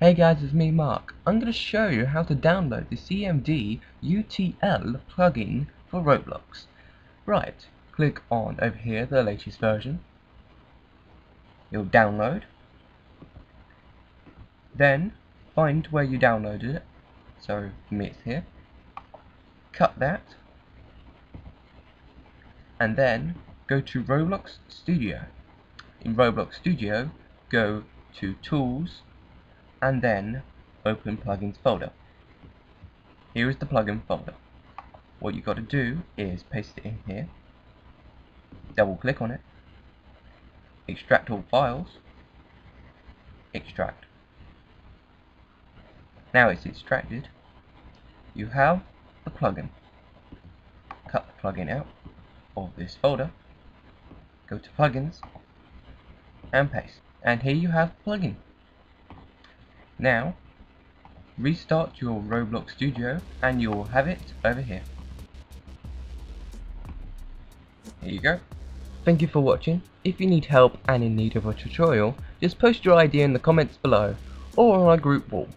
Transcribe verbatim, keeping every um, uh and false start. Hey guys, it's me Mark. I'm going to show you how to download the C M D U T L plugin for Roblox. Right, click on over here, the latest version. You'll download. Then, find where you downloaded it. So, for me it's here. Cut that. And then, go to Roblox Studio. In Roblox Studio, go to Tools, and then open plugins folder. Here is the plugin folder. What you got to do is paste it in here, double click on it, extract all files, extract. Now it's extracted, you have the plugin. Cut the plugin out of this folder, go to plugins and paste, and here you have the plugin. Now, restart your Roblox Studio and you'll have it over here. Here you go. Thank you for watching. If you need help and in need of a tutorial, just post your idea in the comments below or on our group wall.